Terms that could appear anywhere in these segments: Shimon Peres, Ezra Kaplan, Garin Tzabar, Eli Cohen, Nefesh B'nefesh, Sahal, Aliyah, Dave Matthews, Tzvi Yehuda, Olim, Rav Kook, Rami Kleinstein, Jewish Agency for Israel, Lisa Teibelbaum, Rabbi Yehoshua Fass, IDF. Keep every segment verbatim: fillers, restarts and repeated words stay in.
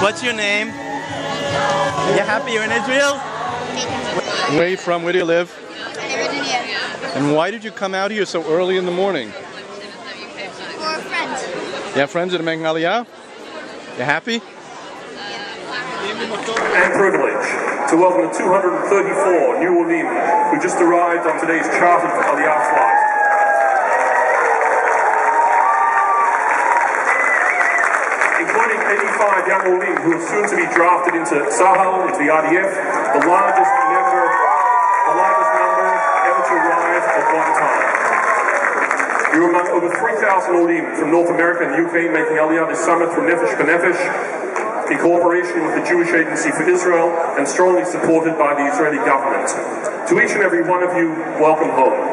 What's your name? You happy you're in Israel? Where are you from? Where do you live? Virginia. And why did you come out here so early in the morning? For friends. You have friends that are making Aliyah? You happy? And privilege to welcome the two hundred thirty-four new Olim who just arrived on today's chartered Aliyah flight. Including eighty-five young Olim who are soon to be drafted into Sahel, into the I D F, the largest number, the largest number ever to arrive at one time. You're among over three thousand Olim from North America and the U K making Aliyah this summer through Nefesh B'nefesh, in cooperation with the Jewish Agency for Israel and strongly supported by the Israeli government. To each and every one of you, welcome home.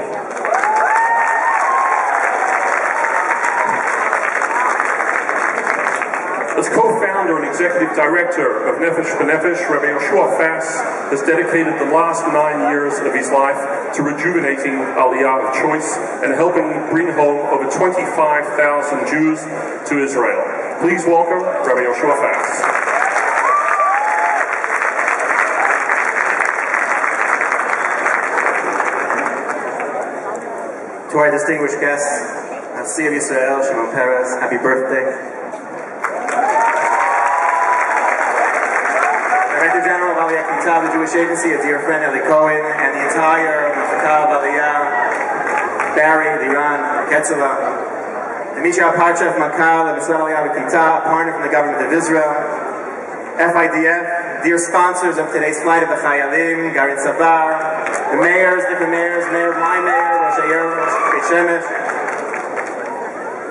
As co-founder and executive director of Nefesh B'nefesh, Rabbi Yehoshua Fass has dedicated the last nine years of his life to rejuvenating Aliyah of choice and helping bring home over twenty-five thousand Jews to Israel. Please welcome Rabbi Yehoshua Fass. To our distinguished guests, Tzvi Yehuda, Shimon Peres, happy birthday. Director General of Aliyah Kitab, the Jewish Agency, a dear friend, Eli Cohen, and the entire Kitab of Aliyah, Barry, Liran, Ketzava. Michal Parchev Makal, of Israel Yavakita, a partner from the government of Israel, F I D F, dear sponsors of today's flight of the Chayalim, Garin Sabar, the mayors, different mayors, Mayor, my mayor, Rosh Ayer, Rosh Shemesh,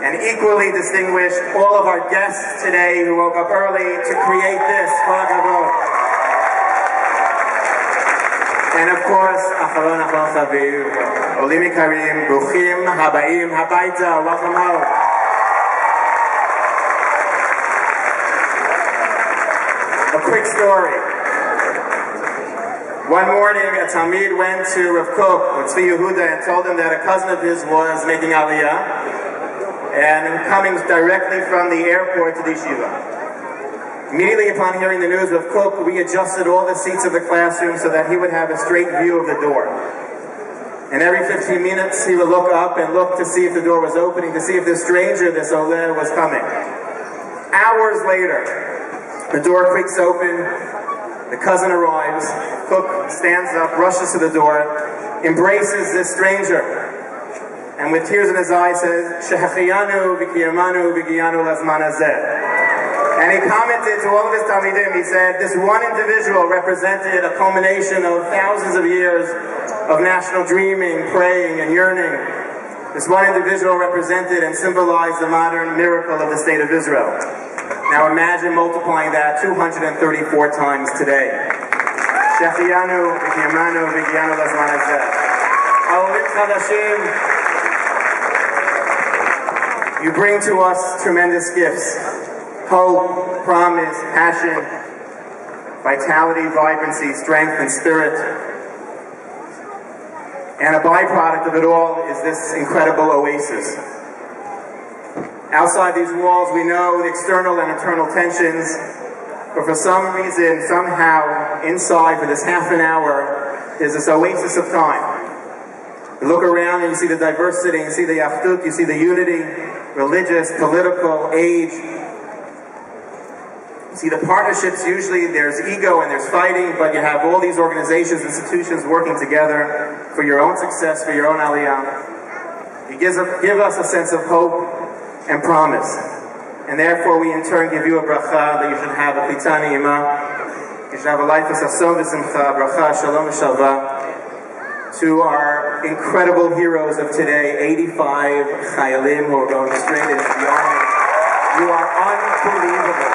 and equally distinguished all of our guests today who woke up early to create this Chag Havod. And of course, Achron Achron Chaviv, Olim Karim, Bruchim, Habayim, Habaita, welcome home. Quick story. One morning, a Talmid went to Rav Kook, with Tzvi Yehuda, and told him that a cousin of his was making Aliyah and coming directly from the airport to the yeshiva. Immediately upon hearing the news, Rav Kook readjusted all the seats of the classroom so that he would have a straight view of the door. And every fifteen minutes, he would look up and look to see if the door was opening, to see if this stranger, this Oleh, was coming. Hours later, the door creaks open, the cousin arrives, Cook stands up, rushes to the door, embraces this stranger, and with tears in his eyes says, "Shehachiyanu v'kiyamanu v'giyanu lazman hazeh." And he commented to all of his Talmidim, he said, this one individual represented a culmination of thousands of years of national dreaming, praying, and yearning. This one individual represented and symbolized the modern miracle of the State of Israel. Now imagine multiplying that two hundred thirty-four times today. Shechiyanu, V'kiyamanu, V'kiyanu Lazman Hazeh. Olim Chadashim, you bring to us tremendous gifts. Hope, promise, passion, vitality, vibrancy, strength, and spirit. And a byproduct of it all is this incredible oasis. Outside these walls, we know the external and internal tensions, but for some reason, somehow, inside for this half an hour, there's this oasis of time. You look around and you see the diversity, you see the achdut, you see the unity, religious, political, age. You see the partnerships, usually there's ego and there's fighting, but you have all these organizations, institutions working together for your own success, for your own aliyah. It gives a, give us a sense of hope and promise. And therefore we in turn give you a bracha that you should have a pitani imah. You should have a life of sasov v'simcha, bracha, shalom v'shalva. to our incredible heroes of today, eighty-five Chayalim who are going straight into the army. You are unbelievable.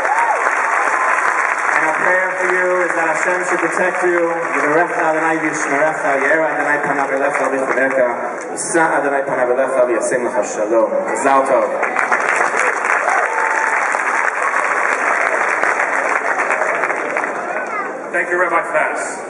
And our prayer for you is that Hashem should protect you. Mazal tov. Thank you, Rabbi Fass.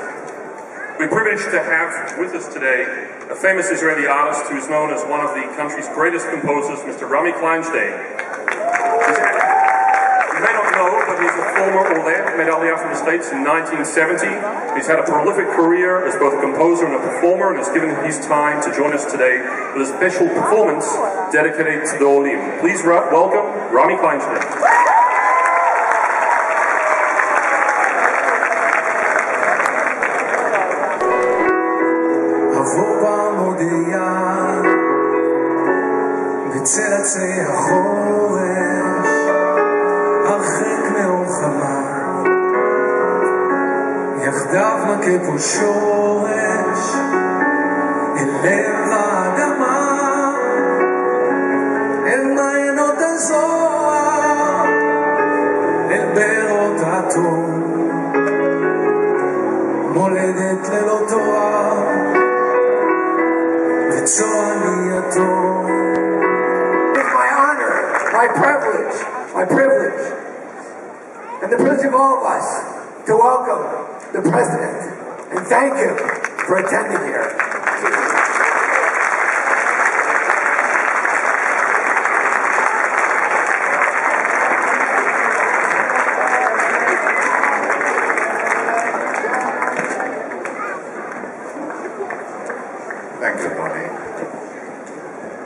We're privileged to have with us today a famous Israeli artist who is known as one of the country's greatest composers, Mister Rami Kleinstein. You may not know, but he's a former Orlando medallion from the States in nineteen seventy. He's had a prolific career as both a composer and a performer, and has given his time to join us today with a special performance dedicated to the Olim. Please welcome Rami Kleinstein. צעצעי החורש, הרחק מהוחמה, יחדיו נכה פה שורש, אל לב האדמה, אל מעיינות הזוהר, אל בארות התום, מולדת ללא תואר, וצועני התום. My privilege, my privilege, and the privilege of all of us to welcome the President and thank him for attending here. Thank you, Bonnie.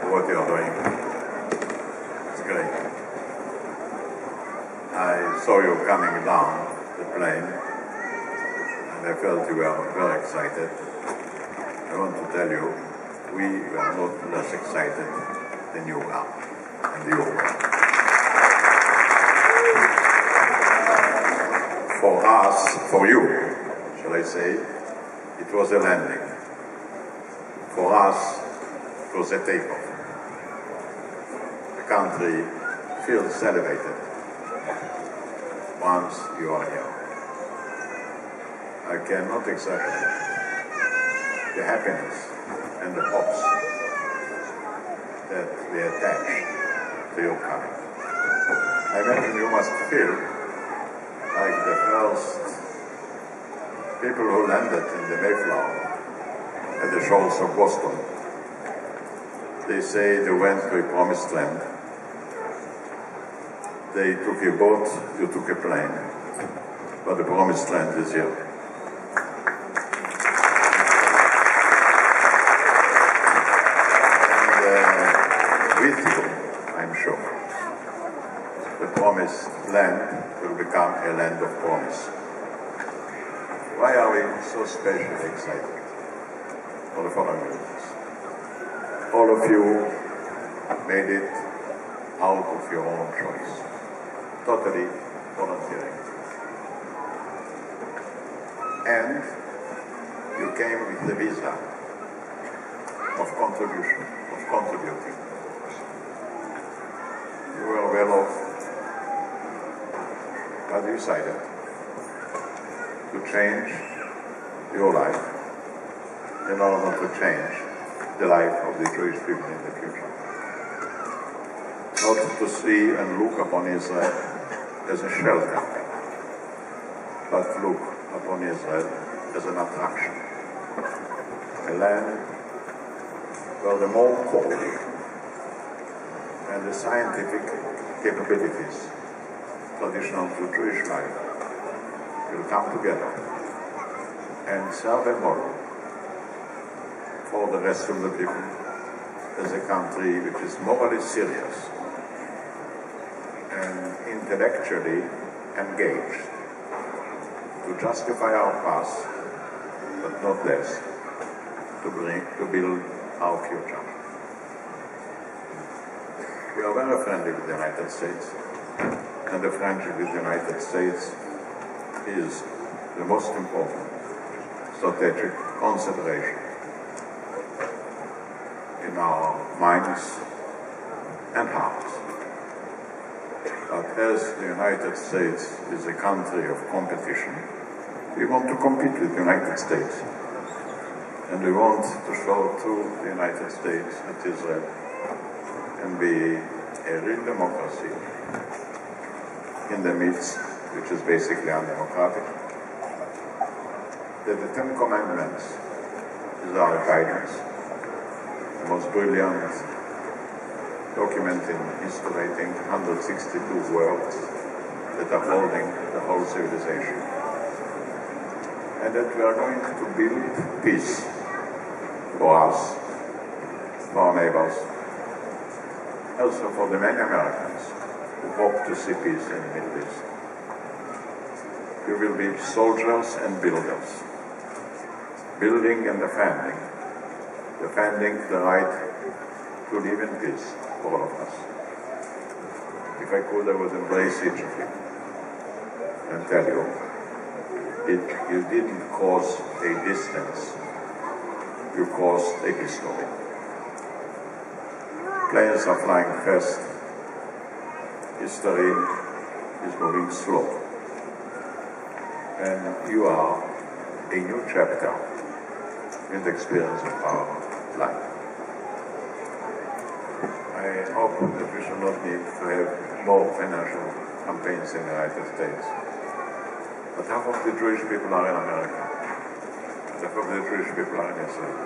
What you are doing. Great. I saw you coming down the plane and I felt you were very excited. I want to tell you, we were not less excited than you are, and you were. For us, for you, shall I say, it was a landing. For us, it was a takeoff. Country feels elevated once you are here. I cannot exaggerate the happiness and the hopes that we attach to your coming. I imagine you must feel like the first people who landed in the Mayflower at the shores of Boston. They say they went to a promised land. They took a boat, you took a plane, but the promised land is here. And uh, with you, I'm sure, the promised land will become a land of promise. Why are we so specially excited? For the following reasons. All of you made it out of your own choice, totally volunteering. And you came with the visa of contribution, of contributing. You were well off, but you decided to change your life in order to change the life of the Jewish people in the future. Not to see and look upon Israel as a shelter, but look upon Israel as an attraction. A land where the more poor and the scientific capabilities traditional to Jewish life will come together and serve a model for the rest of the people as a country which is morally serious and intellectually engaged to justify our past, but not less, to, bring, to build our future. We are very friendly with the United States, and the friendship with the United States is the most important strategic consideration in our minds and hearts. But as the United States is a country of competition, we want to compete with the United States. And we want to show to the United States that Israel can be a real democracy in the midst, which is basically undemocratic. That the Ten Commandments is our guidance, the most brilliant document in history, I think, one hundred sixty-two words that are holding the whole civilization. And that we are going to build peace for us, for our neighbors, also for the many Americans who hope to see peace in the Middle East. We will be soldiers and builders, building and defending, defending the right to live in peace for all of us. If I could, I would embrace each of you and tell you, it, you didn't cause a distance, you caused a history. Planes are flying fast, history is moving slow, and you are a new chapter in the experience of our life. I hope that we shall not need to have more financial campaigns in the United States. But half of the Jewish people are in America, and half of the Jewish people are in Israel.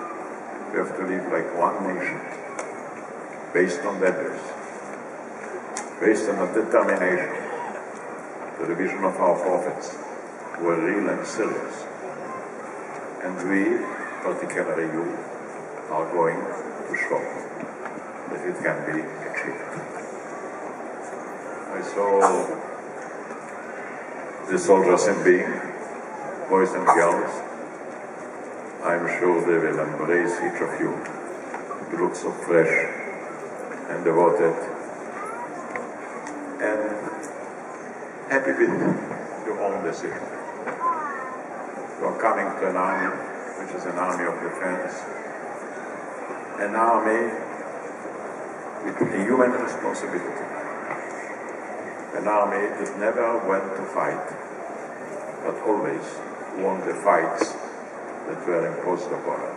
We have to live like one nation, based on values, based on a determination, the revision of our prophets were real and serious. And we, particularly you, are going to show that it can be achieved. I saw the soldiers in being, boys and girls. I'm sure they will embrace each of you. You look so fresh and devoted and happy with your own decision. You are coming to an army which is an army of defense, an army with a human responsibility, an army that never went to fight, but always won the fights that were imposed upon it.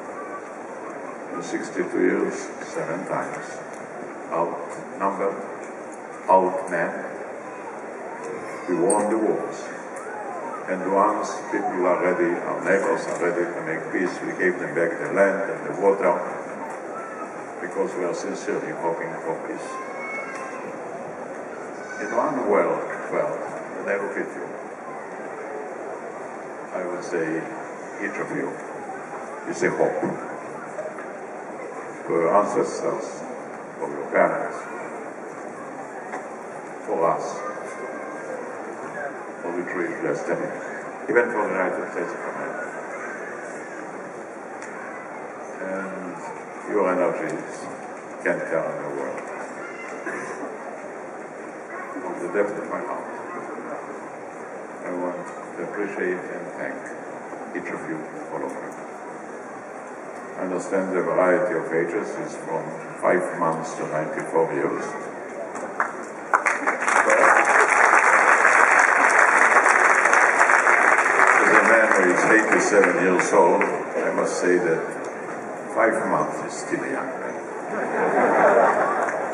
In sixty-two years, seven times, outnumbered, outmanned, we won the wars. And once people are ready, our neighbors are ready to make peace, we gave them back the land and the water, because we are sincerely hoping for peace. In one world, well, when I look at you, I would say each of you is a hope for your ancestors, for your parents, for us, for the Jewish destiny, even for the United States of America. Your energies can turn the world. From the depth of my heart, I want to appreciate and thank each of you for offering. I understand the variety of ages is from five months to ninety-four years. But as a man who is eighty-seven years old, I must say that five months is still a young man.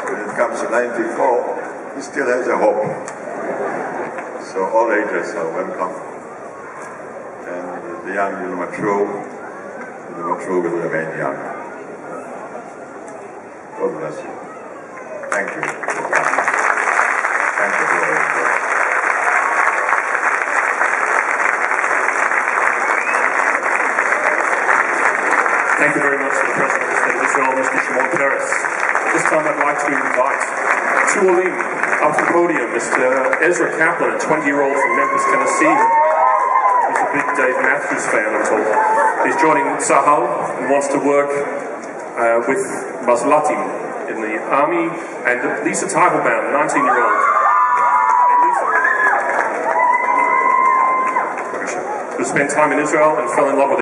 When it comes to ninety-four, he still has a hope. So all ages are welcome. And the young will mature, and the mature will remain young. God bless you. Thank you for coming. Thank you for your input. Thank you very much to the President of the State of Israel, Mister Shimon Peres. At this time I'd like to invite two Olim up to the podium, Mister Ezra Kaplan, a twenty-year-old from Memphis, Tennessee. He's a big Dave Matthews fan, I'm told. He's joining Sahal and wants to work uh, with Maslatim in the army. And Lisa Teibelbaum, a nineteen-year-old. Who spent time in Israel and fell in love with